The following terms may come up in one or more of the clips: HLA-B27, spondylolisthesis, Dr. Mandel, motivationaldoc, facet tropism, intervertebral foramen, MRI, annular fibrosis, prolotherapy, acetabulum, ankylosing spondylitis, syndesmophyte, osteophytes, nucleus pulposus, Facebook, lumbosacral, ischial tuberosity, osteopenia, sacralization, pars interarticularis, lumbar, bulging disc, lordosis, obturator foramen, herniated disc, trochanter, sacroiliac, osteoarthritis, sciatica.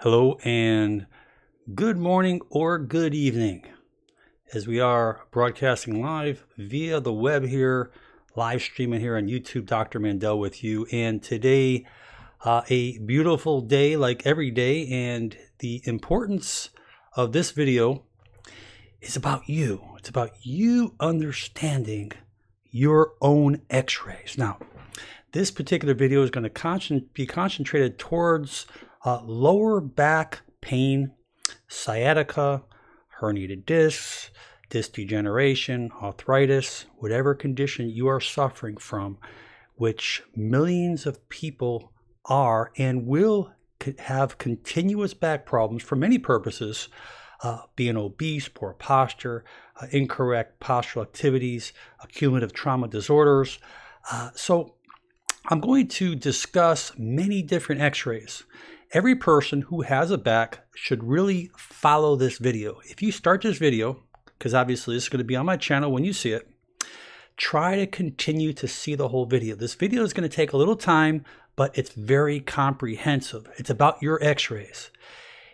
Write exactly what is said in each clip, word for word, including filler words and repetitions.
Hello and good morning or good evening, as we are broadcasting live via the web here, live streaming here on YouTube. Doctor Mandel with you, and today uh, a beautiful day like every day, and the importance of this video is about you. It's about you understanding your own x-rays. Now, this particular video is going to con- be concentrated towards Uh, lower back pain, sciatica, herniated discs, disc degeneration, arthritis, whatever condition you are suffering from, which millions of people are and will have continuous back problems for many purposes, uh, being obese, poor posture, uh, incorrect postural activities, accumulative trauma disorders. Uh, so I'm going to discuss many different x-rays. Every person who has a back should really follow this video. If you start this video, because obviously this is going to be on my channel when you see it, try to continue to see the whole video. This video is going to take a little time, but it's very comprehensive. It's about your x-rays.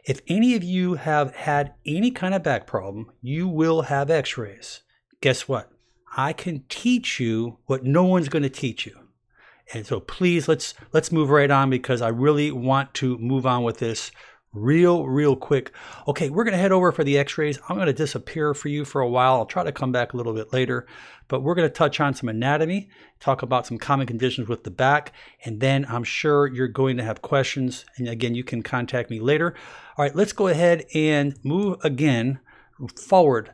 If any of you have had any kind of back problem, you will have x-rays. Guess what? I can teach you what no one's going to teach you. And so please, let's let's move right on, because I really want to move on with this real, real quick. Okay, we're going to head over for the x-rays. I'm going to disappear for you for a while. I'll try to come back a little bit later. But we're going to touch on some anatomy, talk about some common conditions with the back, and then I'm sure you're going to have questions. And again, you can contact me later. All right, let's go ahead and move again forward.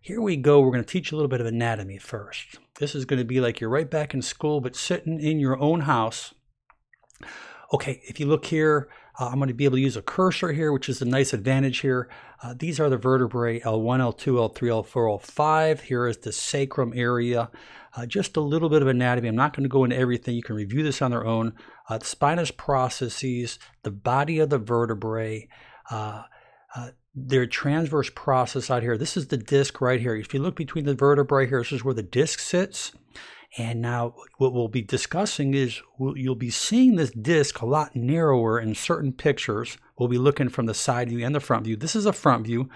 Here we go. We're going to teach you a little bit of anatomy first. This is going to be like you're right back in school, but sitting in your own house. Okay, if you look here, uh, I'm going to be able to use a cursor here, which is a nice advantage here. Uh, these are the vertebrae, L one, L two, L three, L four, L five. Here is the sacrum area. Uh, just a little bit of anatomy. I'm not going to go into everything. You can review this on their own. Uh, the spinous processes, the body of the vertebrae, uh, uh, their transverse process out here. This is the disc right here. If you look between the vertebrae here, this is where the disc sits. And now what we'll be discussing is we'll, you'll be seeing this disc a lot narrower in certain pictures. We'll be looking from the side view and the front view. This is a front view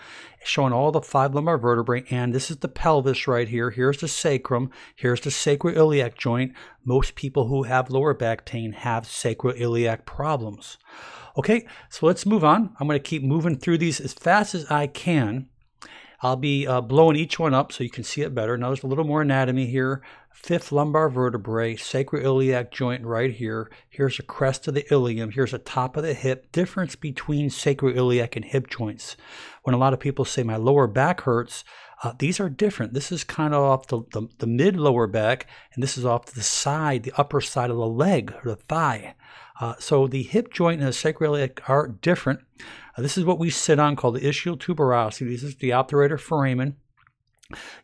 showing all the five lumbar vertebrae. And this is the pelvis right here. Here's the sacrum. Here's the sacroiliac joint. Most people who have lower back pain have sacroiliac problems. Okay, so let's move on. I'm going to keep moving through these as fast as I can. I'll be uh, blowing each one up so you can see it better. Now there's a little more anatomy here. Fifth lumbar vertebrae, sacroiliac joint right here. Here's the crest of the ilium. Here's the top of the hip. Difference between sacroiliac and hip joints. When a lot of people say my lower back hurts, uh, these are different. This is kind of off the, the, the mid lower back, and this is off to the side, the upper side of the leg or the thigh. Uh, so the hip joint and the sacroiliac are different. Uh, this is what we sit on, called the ischial tuberosity. This is the obturator foramen.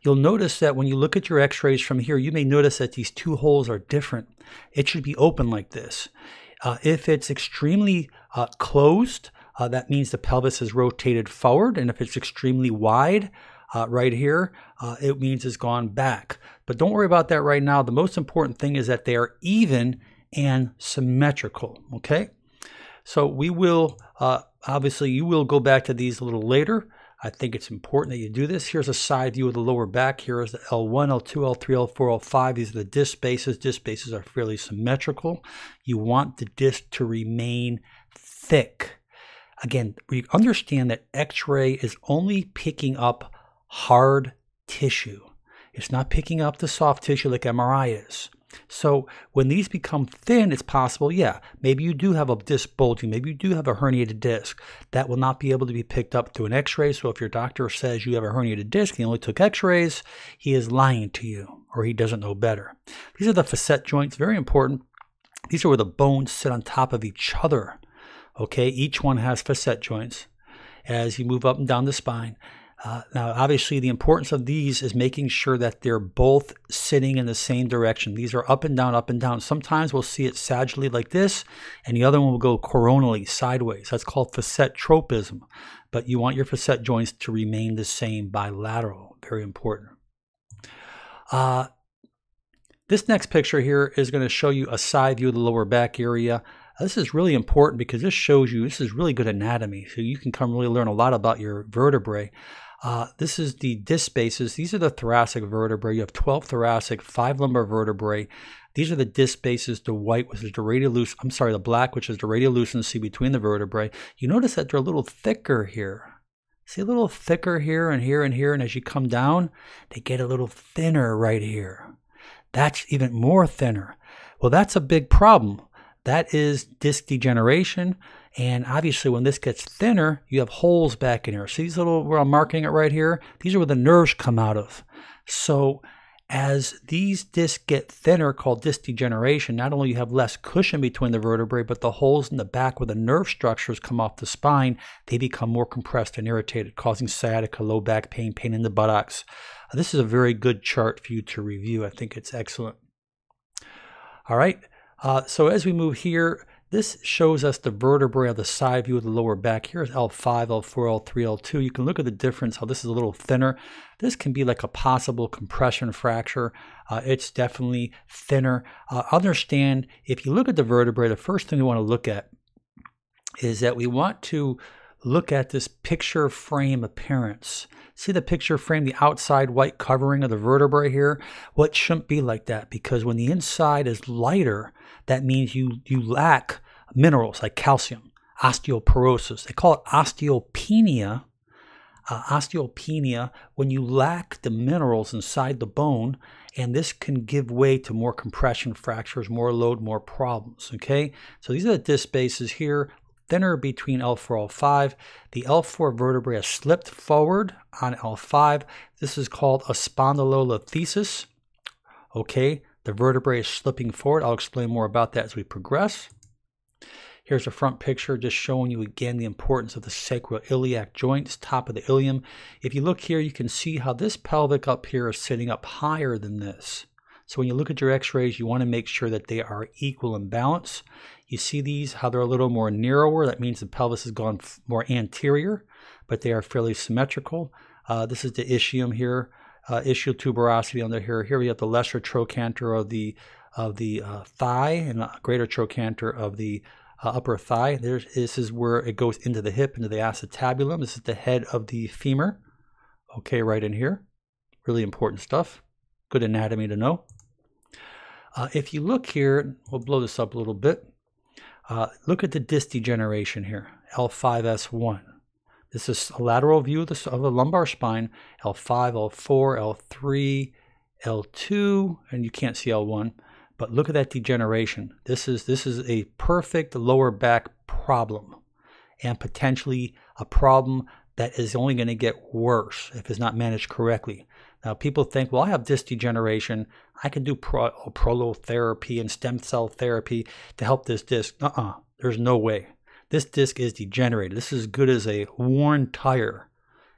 You'll notice that when you look at your x-rays from here, you may notice that these two holes are different. It should be open like this. Uh, if it's extremely uh, closed, uh, that means the pelvis is rotated forward. And if it's extremely wide, Uh, right here, uh, it means it's gone back. But don't worry about that right now. The most important thing is that they are even and symmetrical, okay? So we will, uh, obviously, you will go back to these a little later. I think it's important that you do this. Here's a side view of the lower back. Here is the L one, L two, L three, L four, L five. These are the disc spaces. Disc spaces are fairly symmetrical. You want the disc to remain thick. Again, we understand that x-ray is only picking up hard tissue. It's not picking up the soft tissue like M R I is. So when these become thin, it's possible, yeah, maybe you do have a disc bulging, maybe you do have a herniated disc. That will not be able to be picked up through an x-ray. So if your doctor says you have a herniated disc, he only took x-rays, he is lying to you, or he doesn't know better. These are the facet joints, very important. These are where the bones sit on top of each other. Okay, each one has facet joints as you move up and down the spine. Uh, now, obviously, the importance of these is making sure that they're both sitting in the same direction. These are up and down, up and down. Sometimes we'll see it sagittally like this, and the other one will go coronally, sideways. That's called facet tropism. But you want your facet joints to remain the same, bilateral. Very important. Uh, this next picture here is going to show you a side view of the lower back area. This is really important because this shows you, this is really good anatomy. So you can come really learn a lot about your vertebrae. Uh, this is the disc spaces. These are the thoracic vertebrae. You have twelve thoracic, five lumbar vertebrae. These are the disc spaces, the white, which is the radiolus, I'm sorry, the black, which is the radiolucency between the vertebrae. You notice that they're a little thicker here. See, a little thicker here and here and here. And as you come down, they get a little thinner right here. That's even more thinner. Well, that's a big problem. That is disc degeneration. And obviously when this gets thinner, you have holes back in here. See these little, where I'm marking it right here? These are where the nerves come out of. So as these discs get thinner, called disc degeneration, not only you have less cushion between the vertebrae, but the holes in the back where the nerve structures come off the spine, they become more compressed and irritated, causing sciatica, low back pain, pain in the buttocks. This is a very good chart for you to review. I think it's excellent. All right. Uh, so as we move here, this shows us the vertebrae of the side view of the lower back. Here's L five, L four, L three, L two. You can look at the difference, how this is a little thinner. This can be like a possible compression fracture. Uh, it's definitely thinner. Uh, understand, if you look at the vertebrae, the first thing we want to look at is that we want to look at this picture frame appearance. See the picture frame, the outside white covering of the vertebrae here? Well, it shouldn't be like that, because when the inside is lighter, that means you, you lack minerals like calcium, osteoporosis. They call it osteopenia. Uh, osteopenia, when you lack the minerals inside the bone, and this can give way to more compression fractures, more load, more problems, okay? So these are the disc spaces here, thinner between L four, L five. The L four vertebrae has slipped forward on L five. This is called a spondylolisthesis. Okay, the vertebrae is slipping forward. I'll explain more about that as we progress. Here's a front picture just showing you again the importance of the sacroiliac joints, top of the ilium. If you look here, you can see how this pelvic up here is sitting up higher than this. So when you look at your x-rays, you want to make sure that they are equal in balance. You see these, how they're a little more narrower. That means the pelvis has gone more anterior, but they are fairly symmetrical. Uh, this is the ischium here, uh, ischial tuberosity under here. Here we have the lesser trochanter of the of the uh, thigh and a greater trochanter of the uh, upper thigh. There's, this is where it goes into the hip, into the acetabulum. This is the head of the femur. Okay, right in here. Really important stuff. Good anatomy to know. Uh, if you look here, we'll blow this up a little bit. Uh, look at the disc degeneration here, L five S one. This is a lateral view of the, of the lumbar spine, L five, L four, L three, L two, and you can't see L one. But look at that degeneration. This is, this is a perfect lower back problem, and potentially a problem that is only going to get worse if it's not managed correctly. Now, people think, well, I have disc degeneration. I can do pro- prolotherapy and stem cell therapy to help this disc. Uh-uh. There's no way. This disc is degenerated. This is as good as a worn tire.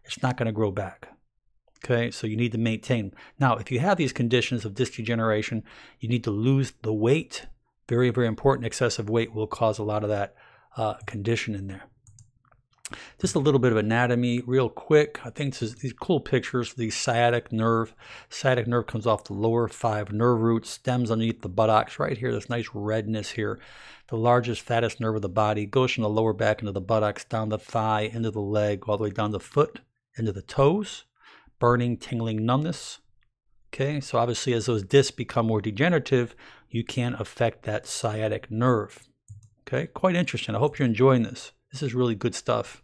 It's not going to grow back. Okay? So you need to maintain. Now, if you have these conditions of disc degeneration, you need to lose the weight. Very, very important. Excessive weight will cause a lot of that uh, condition in there. Just a little bit of anatomy real quick. I think this is these cool pictures, the sciatic nerve. Sciatic nerve comes off the lower five nerve roots, stems underneath the buttocks right here, this nice redness here. The largest, fattest nerve of the body goes from the lower back into the buttocks, down the thigh, into the leg, all the way down the foot, into the toes. Burning, tingling, numbness. Okay, so obviously as those discs become more degenerative, you can affect that sciatic nerve. Okay, quite interesting. I hope you're enjoying this. This is really good stuff.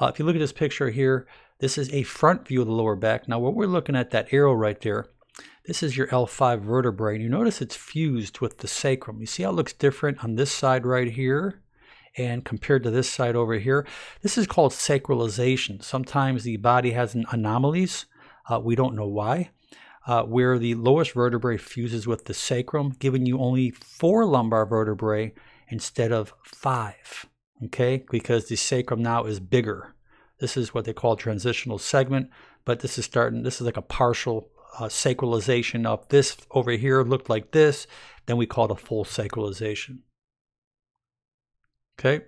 Uh, if you look at this picture here, this is a front view of the lower back. Now, what we're looking at, that arrow right there, this is your L five vertebrae. And you notice it's fused with the sacrum. You see how it looks different on this side right here and compared to this side over here? This is called sacralization. Sometimes the body has anomalies. Uh, we don't know why. Uh, where the lowest vertebrae fuses with the sacrum, giving you only four lumbar vertebrae instead of five. Okay, because the sacrum now is bigger. This is what they call transitional segment, but this is starting, this is like a partial uh, sacralization of this over here looked like this, then we call it a full sacralization. Okay,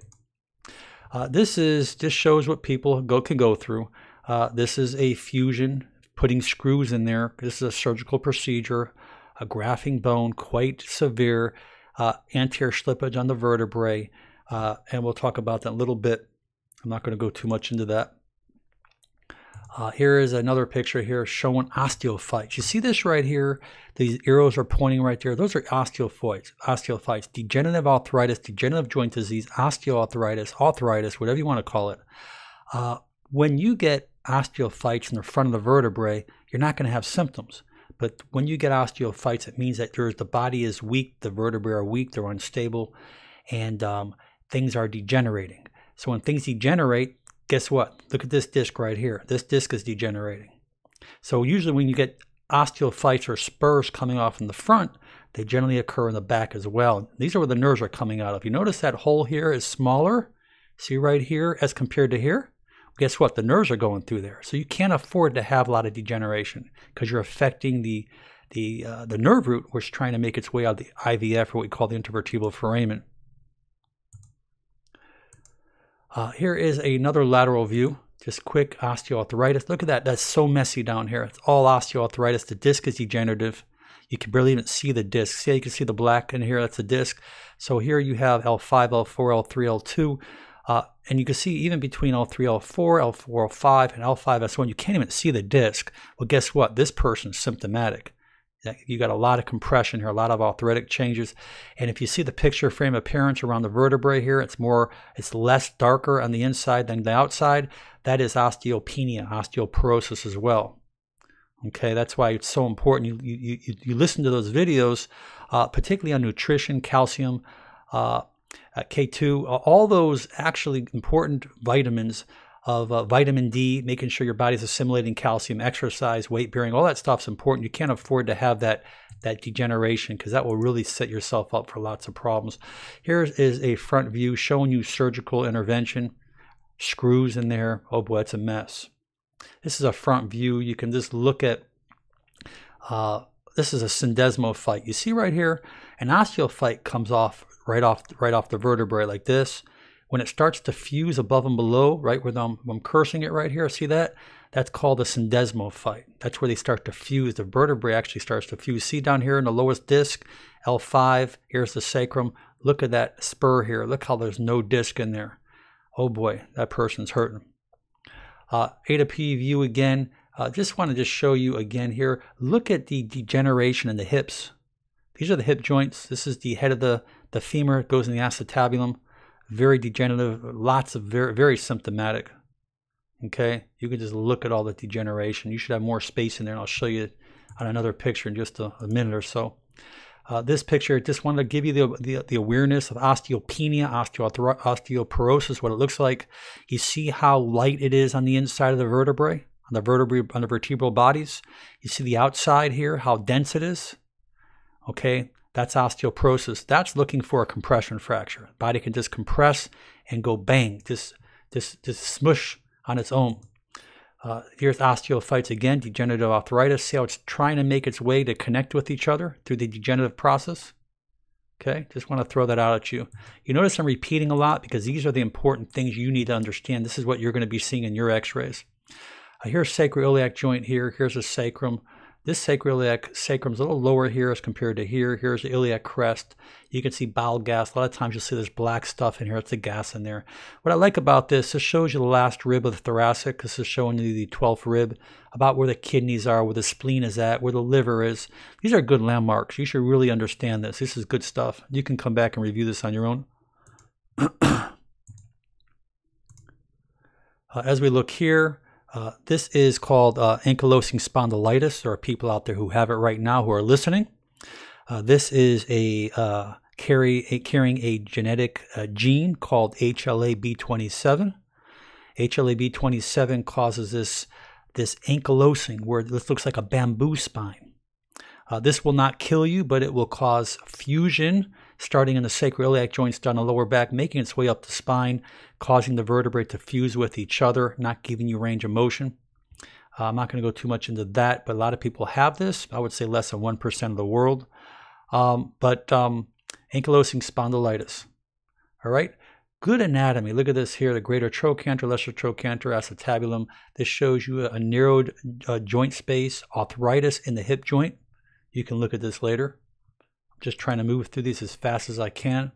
uh, this is, this shows what people go can go through. Uh, this is a fusion, putting screws in there. This is a surgical procedure, a grafting bone, quite severe. uh, anterior slippage on the vertebrae, uh, and we'll talk about that a little bit. I'm not going to go too much into that. Uh, here is another picture here showing osteophytes. You see this right here? These arrows are pointing right there. Those are osteophytes, osteophytes, degenerative arthritis, degenerative joint disease, osteoarthritis, arthritis, whatever you want to call it. Uh, when you get osteophytes in the front of the vertebrae, you're not going to have symptoms. But when you get osteophytes, it means that there's, the body is weak, the vertebrae are weak, they're unstable, and um, things are degenerating. So when things degenerate, guess what? Look at this disc right here. This disc is degenerating. So usually when you get osteophytes or spurs coming off in the front, they generally occur in the back as well. These are where the nerves are coming out of. You notice that hole here is smaller, see right here, as compared to here? Guess what? The nerves are going through there. So you can't afford to have a lot of degeneration because you're affecting the the uh, the nerve root, which is trying to make its way out of the I V F, or what we call the intervertebral foramen. Uh, here is another lateral view, just quick osteoarthritis. Look at that. That's so messy down here. It's all osteoarthritis. The disc is degenerative. You can barely even see the disc. See, you can see the black in here. That's the disc. So here you have L five, L four, L three, L two. Uh, and you can see even between L three, L four, L four, L five, and L five S one, you can't even see the disc. Well, guess what? This person's symptomatic. You got a lot of compression here, a lot of arthritic changes. And if you see the picture frame appearance around the vertebrae here, it's more, it's less darker on the inside than the outside. That is osteopenia, osteoporosis as well. Okay, that's why it's so important. You, you, you, you listen to those videos, uh, particularly on nutrition, calcium, uh, K two, all those actually important vitamins of uh, vitamin D, making sure your body's assimilating calcium, exercise, weight bearing, all that stuff's important. You can't afford to have that that degeneration because that will really set yourself up for lots of problems. Here is a front view showing you surgical intervention, screws in there. Oh boy, it's a mess. This is a front view. You can just look at. Uh, this is a syndesmophyte. You see right here, an osteophyte comes off right off right off the vertebrae like this. When it starts to fuse above and below, right where I'm, I'm cursing it right here, see that? That's called a syndesmophyte. That's where they start to fuse. The vertebrae actually starts to fuse. See down here in the lowest disc, L five, here's the sacrum. Look at that spur here. Look how there's no disc in there. Oh boy, that person's hurting. Uh, A to P view again. Uh, just want to just show you again here. Look at the degeneration in the hips. These are the hip joints. This is the head of the, the femur. It goes in the acetabulum. Very degenerative, lots of very, very symptomatic. Okay, you can just look at all the degeneration. You should have more space in there, and I'll show you on another picture in just a, a minute or so. Uh, this picture, just wanted to give you the, the, the awareness of osteopenia, osteoporosis, what it looks like. You see how light it is on the inside of the vertebrae, on the vertebrae, on the vertebral bodies. You see the outside here, how dense it is. Okay. That's osteoporosis. That's looking for a compression fracture. Body can just compress and go bang, just just just smush on its own. Uh, here's osteophytes again, degenerative arthritis. See how it's trying to make its way to connect with each other through the degenerative process? Okay, just want to throw that out at you. You notice I'm repeating a lot because these are the important things you need to understand. This is what you're going to be seeing in your x-rays. Uh, here's sacroiliac joint here. Here's a sacrum. This sacroiliac sacrum is a little lower here as compared to here. Here's the iliac crest. You can see bowel gas. A lot of times you'll see there's black stuff in here. It's the gas in there. What I like about this, this shows you the last rib of the thoracic. This is showing you the twelfth rib, about where the kidneys are, where the spleen is at, where the liver is. These are good landmarks. You should really understand this. This is good stuff. You can come back and review this on your own. uh, as we look here, Uh, this is called uh, ankylosing spondylitis. There are people out there who have it right now who are listening. Uh, this is a, uh, carry, a carrying a genetic uh, gene called H L A B twenty-seven. H L A B twenty-seven causes this this ankylosing, where this looks like a bamboo spine. Uh, this will not kill you, but it will cause fusion, starting in the sacroiliac joints down the lower back, making its way up the spine, causing the vertebrae to fuse with each other, not giving you range of motion. Uh, I'm not going to go too much into that, but a lot of people have this. I would say less than one percent of the world. Um, but um, ankylosing spondylitis. All right. Good anatomy. Look at this here, the greater trochanter, lesser trochanter, acetabulum. This shows you a narrowed uh, joint space, arthritis in the hip joint. You can look at this later. just trying to move through these as fast as I can.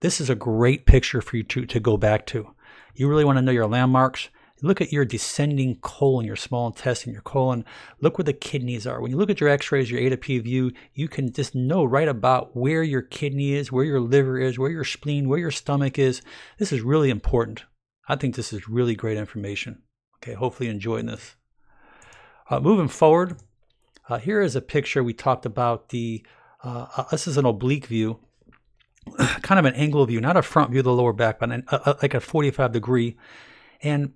This is a great picture for you to, to go back to. You really want to know your landmarks. Look at your descending colon, your small intestine, your colon. Look where the kidneys are. When you look at your x-rays, your A to P view, you can just know right about where your kidney is, where your liver is, where your spleen, where your stomach is. This is really important. I think this is really great information. Okay, hopefully you're enjoying this. Uh, moving forward, uh, here is a picture we talked about. The uh, uh, this is an oblique view, kind of an angle view, not a front view of the lower back, but an, uh, like a forty-five degree. And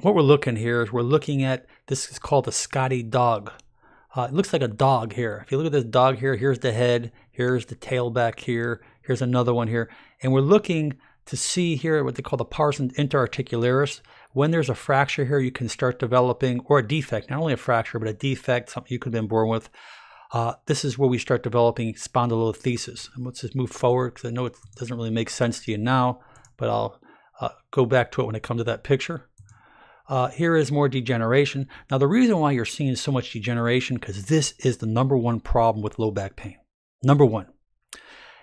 what we're looking here is we're looking at, this is called the Scotty dog. Uh, it looks like a dog here. If you look at this dog here, here's the head, here's the tail back here, here's another one here. And we're looking to see here what they call the pars interarticularis. When there's a fracture here, you can start developing, or a defect, not only a fracture, but a defect, something you could have been born with. Uh, this is where we start developing spondylolisthesis. And let's just move forward, because I know it doesn't really make sense to you now, but I'll uh, go back to it when I come to that picture. Uh, here is more degeneration. Now, the reason why you're seeing so much degeneration, because this is the number one problem with low back pain. Number one.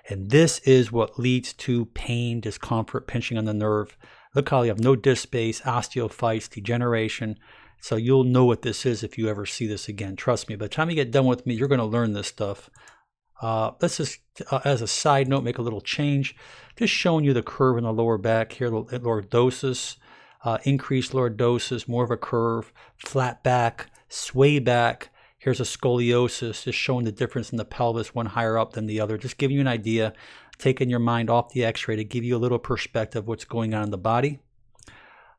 And this is what leads to pain, discomfort, pinching on the nerve. Look how you have no disc space, osteophytes, degeneration. So you'll know what this is if you ever see this again. Trust me. By the time you get done with me, you're going to learn this stuff. Uh, let's just, uh, as a side note, make a little change. Just showing you the curve in the lower back here, the lordosis. Uh, increased lordosis, more of a curve, flat back, sway back. Here's a scoliosis, just showing the difference in the pelvis, one higher up than the other. Just giving you an idea, taking your mind off the x-ray to give you a little perspective of what's going on in the body.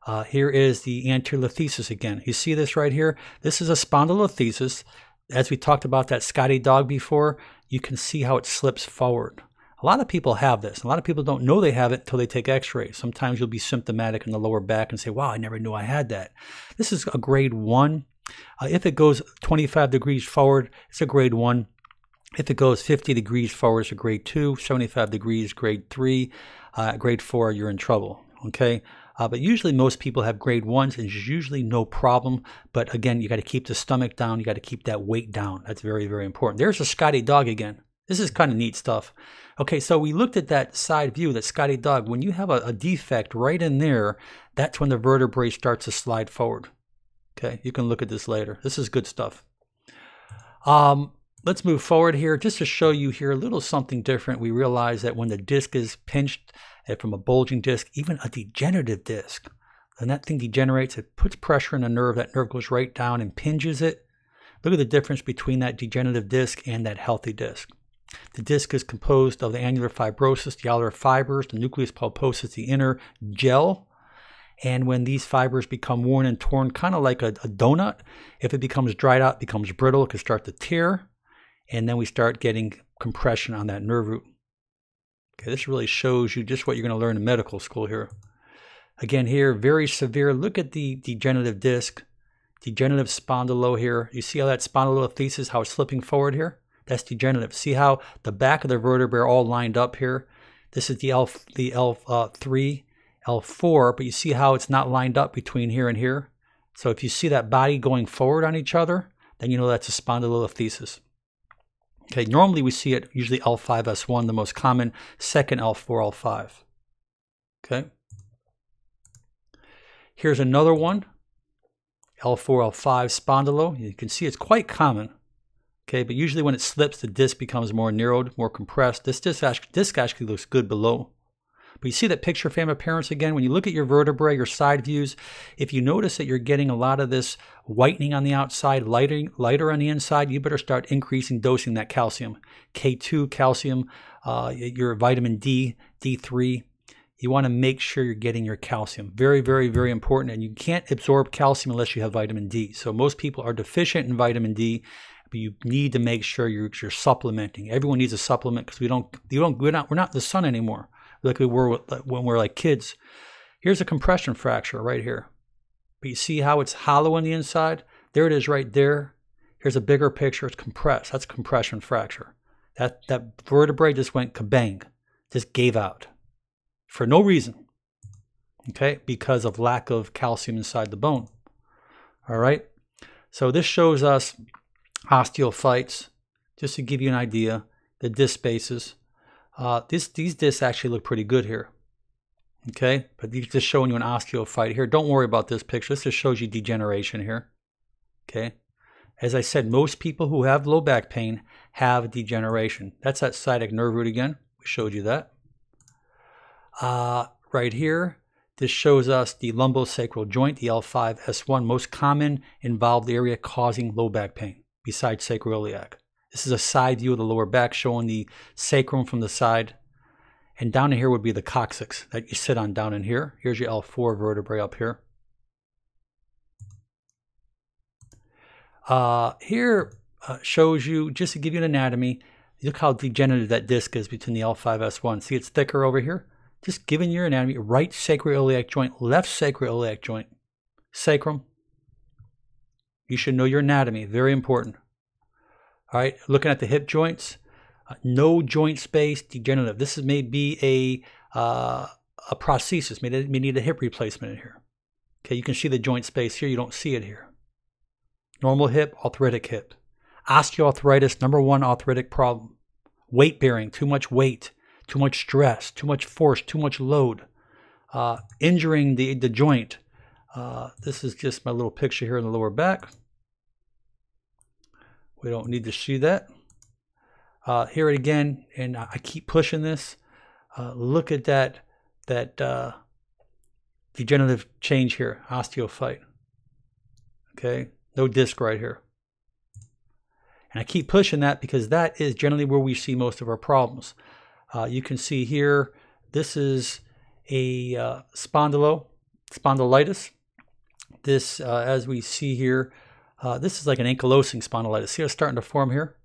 Uh, here is the anterior again. You see this right here? This is a spondylolisthesis. As we talked about that Scotty dog before, you can see how it slips forward. A lot of people have this. A lot of people don't know they have it until they take x-rays. Sometimes you'll be symptomatic in the lower back and say, wow, I never knew I had that. This is a grade one. Uh, if it goes twenty-five degrees forward, it's a grade one. If it goes fifty degrees forward, it's a grade two. seventy-five degrees, grade three. Uh, grade four, you're in trouble. Okay? Uh, but usually most people have grade ones, and it's usually no problem. But again, you got to keep the stomach down. You got to keep that weight down. That's very, very important. There's a Scotty dog again. This is kind of neat stuff. Okay, so we looked at that side view, that Scotty dog. When you have a, a defect right in there, that's when the vertebrae starts to slide forward. Okay, you can look at this later. This is good stuff. Um, let's move forward here. Just to show you here a little something different, we realize that when the disc is pinched from a bulging disc, even a degenerative disc, then that thing degenerates. It puts pressure on the nerve. That nerve goes right down and impinges it. Look at the difference between that degenerative disc and that healthy disc. The disc is composed of the annular fibrosis, the alveolar fibers, the nucleus pulposus, the inner gel. And when these fibers become worn and torn, kind of like a, a donut, if it becomes dried out, it becomes brittle, it can start to tear. And then we start getting compression on that nerve root. Okay, this really shows you just what you're going to learn in medical school here. Again here, very severe. Look at the degenerative disc, degenerative spondylo here. You see how that spondylolisthesis, how it's slipping forward here? That's degenerative. See how the back of the vertebrae are all lined up here? This is the L, the L, uh, three, L four, but you see how it's not lined up between here and here? So if you see that body going forward on each other, then you know that's a spondylolisthesis. Okay, normally we see it usually L five S one, the most common, second L four, L five. Okay. Here's another one, L four, L five spondylo. You can see it's quite common. Okay, but usually when it slips, the disc becomes more narrowed, more compressed. This disc actually, disc actually looks good below. But you see that picture, family, parents, again, when you look at your vertebrae, your side views, if you notice that you're getting a lot of this whitening on the outside, lighter, lighter on the inside, you better start increasing dosing that calcium. K two calcium, uh, your vitamin D, D three. You want to make sure you're getting your calcium. Very, very, very important. And you can't absorb calcium unless you have vitamin D. So most people are deficient in vitamin D. But you need to make sure you're, you're supplementing. Everyone needs a supplement because we don't, you don't, we're not, we're not in the sun anymore like we were with, when we were like kids. Here's a compression fracture right here. But you see how it's hollow on the inside? There it is right there. Here's a bigger picture. It's compressed. That's a compression fracture. That, that vertebrae just went kabang, just gave out for no reason, okay, because of lack of calcium inside the bone, all right? So this shows us osteophytes, just to give you an idea. the disc spaces. Uh, this, these discs actually look pretty good here. Okay, but these just showing you an osteophyte here. Don't worry about this picture. This just shows you degeneration here. Okay, as I said, most people who have low back pain have degeneration. That's that sciatic nerve root again. We showed you that. Uh, right here, this shows us the lumbosacral joint, the L five S one, most common involved area causing low back pain besides sacroiliac. This is a side view of the lower back showing the sacrum from the side. And down in here would be the coccyx that you sit on down in here. Here's your L four vertebrae up here. Uh, here uh, shows you, just to give you an anatomy, look how degenerative that disc is between the L five S one. See, it's thicker over here. Just given your anatomy, right sacroiliac joint, left sacroiliac joint, sacrum. You should know your anatomy, very important. All right, looking at the hip joints, uh, no joint space, degenerative. This is, may be a, uh, a prosthesis, may, may need a hip replacement in here. Okay, you can see the joint space here, you don't see it here. Normal hip, arthritic hip. Osteoarthritis, number one arthritic problem. Weight bearing, too much weight, too much stress, too much force, too much load. Uh, injuring the, the joint. Uh, this is just my little picture here in the lower back. We don't need to see that. Uh, here again, and I keep pushing this. Uh, look at that, that uh, degenerative change here, osteophyte. Okay. No disc right here. And I keep pushing that because that is generally where we see most of our problems. Uh, you can see here, this is a uh, spondylo, spondylitis. This, uh, as we see here, uh, this is like an ankylosing spondylitis. See how it's starting to form here?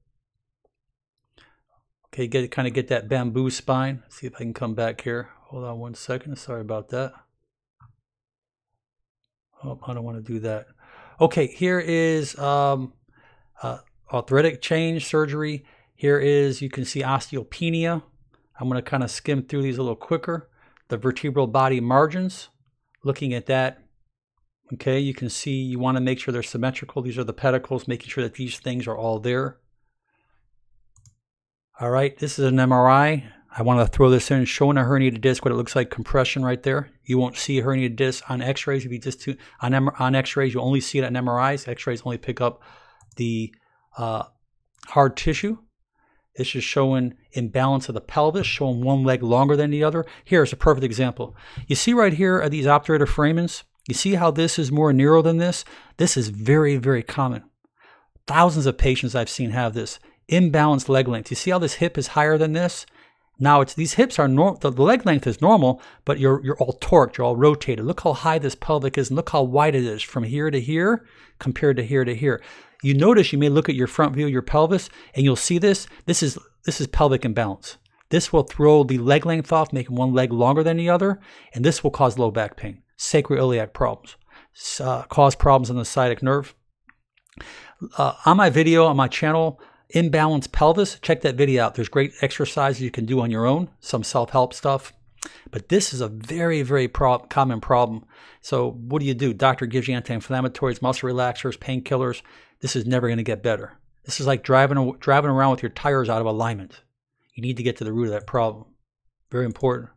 Okay, get kind of get that bamboo spine. Let's see if I can come back here. Hold on one second. Sorry about that. Oh, I don't want to do that. Okay, here is um, uh, arthritic change surgery. Here is, you can see osteopenia. I'm going to kind of skim through these a little quicker. The vertebral body margins, looking at that. Okay, you can see you want to make sure they're symmetrical. These are the pedicles, making sure that these things are all there. All right, this is an M R I. I want to throw this in, showing a herniated disc, what it looks like, compression right there. You won't see a herniated disc on x-rays. If you just do, on, on x-rays, you only see it on M R Is. X-rays only pick up the uh, hard tissue. This is showing imbalance of the pelvis, showing one leg longer than the other. Here's a perfect example. You see right here are these obturator foramens. You see how this is more neural than this? This is very, very common. Thousands of patients I've seen have this. Imbalanced leg length. You see how this hip is higher than this? Now it's these hips are normal, the leg length is normal, but you're you're all torqued, you're all rotated. Look how high this pelvic is and look how wide it is from here to here compared to here to here. You notice you may look at your front view of your pelvis and you'll see this. This is this is pelvic imbalance. This will throw the leg length off, making one leg longer than the other, and this will cause low back pain, sacroiliac problems, uh, cause problems in the sciatic nerve. Uh, on my video, on my channel, Imbalanced Pelvis, check that video out. There's great exercises you can do on your own, some self-help stuff, but this is a very, very pro common problem. So what do you do? Doctor gives you anti-inflammatories, muscle relaxers, painkillers. This is never going to get better. This is like driving, driving around with your tires out of alignment. You need to get to the root of that problem. Very important.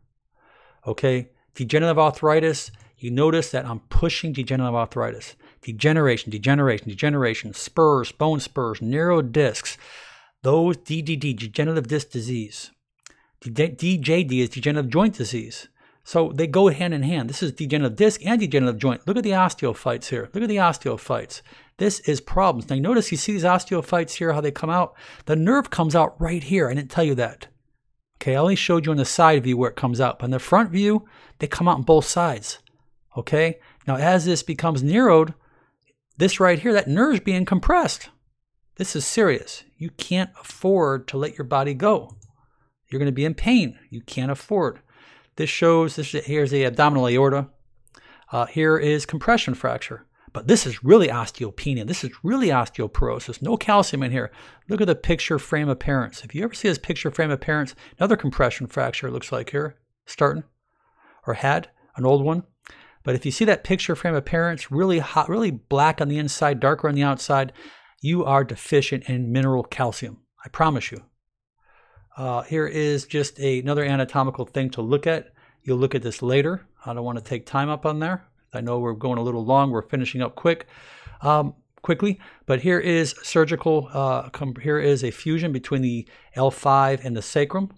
Okay, degenerative arthritis. You notice that I'm pushing degenerative arthritis. Degeneration, degeneration, degeneration, spurs, bone spurs, narrow discs, those D D D, degenerative disc disease. D J D is degenerative joint disease. So they go hand in hand. This is degenerative disc and degenerative joint. Look at the osteophytes here. Look at the osteophytes. This is problems. Now you notice you see these osteophytes here, how they come out. The nerve comes out right here. I didn't tell you that. Okay, I only showed you on the side view where it comes out. But in the front view, they come out on both sides. Okay, now as this becomes narrowed, this right here, that nerve is being compressed. This is serious. You can't afford to let your body go. You're going to be in pain. You can't afford. This shows, this here's the abdominal aorta. Uh, here is compression fracture. But this is really osteopenia. This is really osteoporosis. No calcium in here. Look at the picture frame appearance. If you ever see this picture frame appearance, another compression fracture it looks like here, starting, or had, an old one. But if you see that picture frame appearance, really hot, really black on the inside, darker on the outside, you are deficient in mineral calcium. I promise you. Uh, here is just a, another anatomical thing to look at. You'll look at this later. I don't want to take time up on there. I know we're going a little long. We're finishing up quick, um, quickly. But here is surgical. Uh, com here is a fusion between the L five and the sacrum.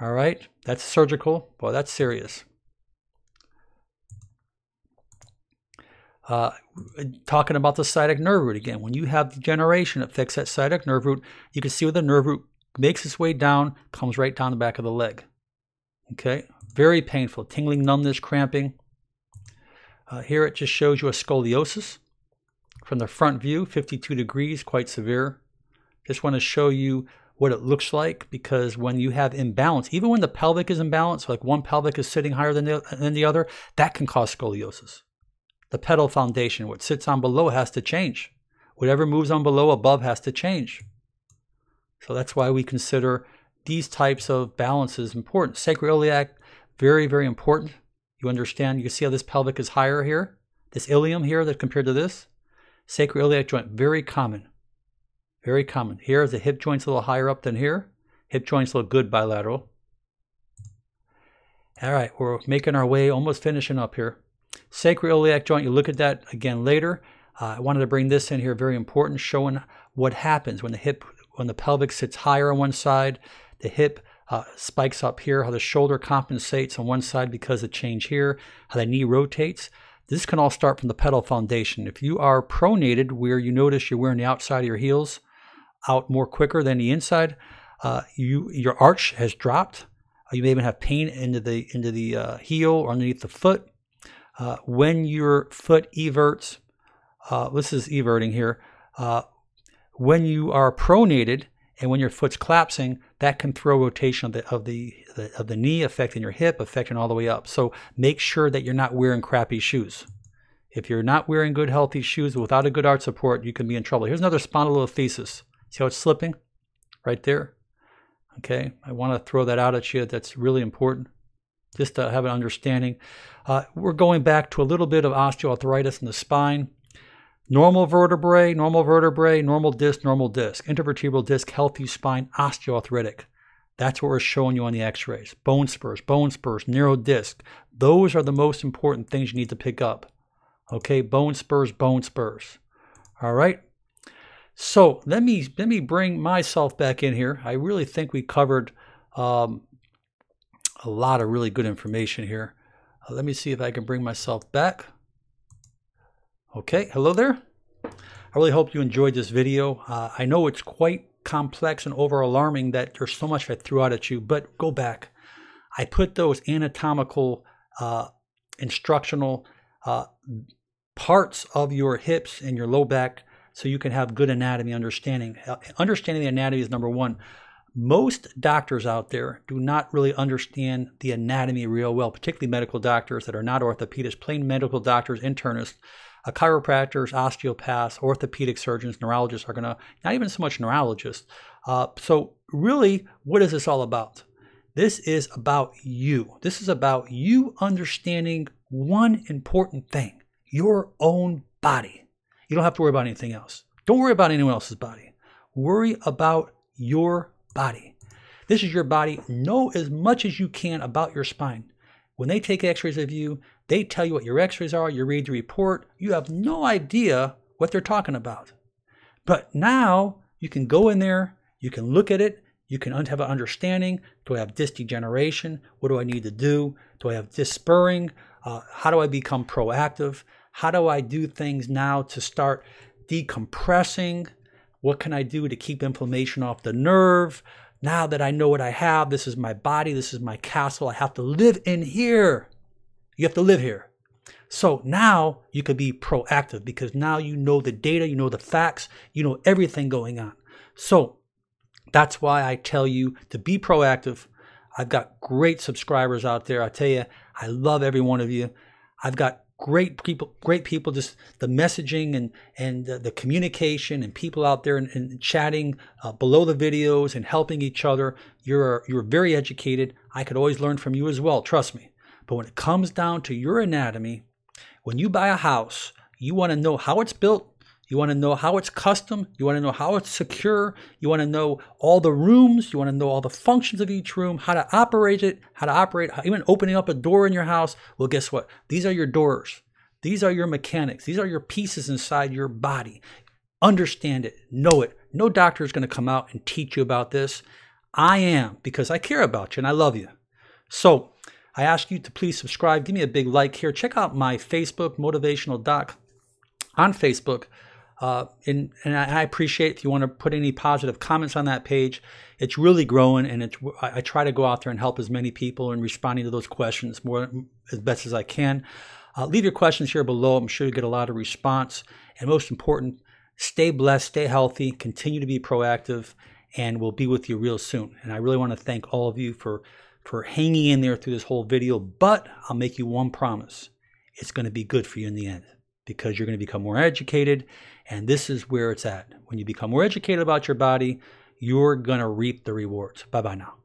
All right, that's surgical. Boy, that's serious. Uh, talking about the sciatic nerve root again. When you have degeneration that affects that sciatic nerve root, you can see where the nerve root makes its way down, comes right down the back of the leg. Okay, very painful, tingling, numbness, cramping. Uh, here it just shows you a scoliosis from the front view, fifty-two degrees, quite severe. Just want to show you what it looks like, because when you have imbalance, even when the pelvic is imbalanced, like one pelvic is sitting higher than the, than the other, that can cause scoliosis. The pedal foundation, what sits on below has to change. Whatever moves on below, above has to change. So that's why we consider these types of balances important. Sacroiliac, very, very important. You understand, you see how this pelvic is higher here? This ilium here that compared to this? Sacroiliac joint, very common. Very common. Here, the hip joint's a little higher up than here. Hip joints look good bilateral. All right, we're making our way, almost finishing up here. Sacroiliac joint, you look at that again later. Uh, I wanted to bring this in here, very important, showing what happens when the hip, when the pelvic sits higher on one side, the hip Uh, spikes up here, how the shoulder compensates on one side because of change here, how the knee rotates. This can all start from the pedal foundation. If you are pronated, where you notice you're wearing the outside of your heels out more quicker than the inside, uh, you your arch has dropped. You may even have pain into the into the uh, heel or underneath the foot. Uh, when your foot everts, uh, this is everting here. Uh, when you are pronated, and when your foot's collapsing, that can throw rotation of the, of the of the knee, affecting your hip, affecting all the way up. So make sure that you're not wearing crappy shoes. If you're not wearing good, healthy shoes without a good arch support, you can be in trouble. Here's another spondylolisthesis. See how it's slipping? Right there. Okay, I want to throw that out at you. That's really important, just to have an understanding. Uh, we're going back to a little bit of osteoarthritis in the spine. Normal vertebrae, normal vertebrae, normal disc, normal disc, intervertebral disc, healthy spine, osteoarthritic. That's what we're showing you on the x-rays. Bone spurs, bone spurs, narrow disc. Those are the most important things you need to pick up. Okay, bone spurs, bone spurs. All right. So let me, let me bring myself back in here. I really think we covered um, a lot of really good information here. Uh, let me see if I can bring myself back. Okay, hello there. I really hope you enjoyed this video. Uh, I know it's quite complex and over alarming that there's so much I threw out at you, but go back. I put those anatomical, uh, instructional uh, parts of your hips and your low back so you can have good anatomy understanding. Uh, understanding the anatomy is number one. Most doctors out there do not really understand the anatomy real well, particularly medical doctors that are not orthopedists, plain medical doctors, internists. Uh, chiropractors, osteopaths, orthopedic surgeons, neurologists are going to, not even so much neurologists. Uh, so really, what is this all about? This is about you. This is about you understanding one important thing, your own body. You don't have to worry about anything else. Don't worry about anyone else's body. Worry about your body. This is your body. Know as much as you can about your spine. When they take x-rays of you, they tell you what your x-rays are, you read the report, you have no idea what they're talking about. But now you can go in there, you can look at it, you can have an understanding. Do I have disc degeneration? What do I need to do? Do I have disc spurring? Uh, how do I become proactive? How do I do things now to start decompressing? What can I do to keep inflammation off the nerve? Now that I know what I have, this is my body, this is my castle, I have to live in here. You have to live here. So now you could be proactive because now you know the data, you know the facts, you know everything going on. So that's why I tell you to be proactive. I've got great subscribers out there. I tell you, I love every one of you. I've got great people, great people, just the messaging and, and the, the communication and people out there and, and chatting uh, below the videos and helping each other. You're, you're very educated. I could always learn from you as well. Trust me. But when it comes down to your anatomy, when you buy a house, you want to know how it's built. You want to know how it's custom. You want to know how it's secure. You want to know all the rooms. You want to know all the functions of each room, how to operate it, how to operate, even opening up a door in your house. Well, guess what? These are your doors. These are your mechanics. These are your pieces inside your body. Understand it. Know it. No doctor is going to come out and teach you about this. I am, because I care about you and I love you. So I ask you to please subscribe. Give me a big like here. Check out my Facebook, Motivational Doc, on Facebook. Uh, and, and I appreciate if you want to put any positive comments on that page. It's really growing, and it's, I, I try to go out there and help as many people and responding to those questions more as best as I can. Uh, leave your questions here below. I'm sure you'll get a lot of response. And most important, stay blessed, stay healthy, continue to be proactive, and we'll be with you real soon. And I really want to thank all of you for, for hanging in there through this whole video. But I'll make you one promise. It's going to be good for you in the end, because you're going to become more educated. And this is where it's at. When you become more educated about your body, you're going to reap the rewards. Bye-bye now.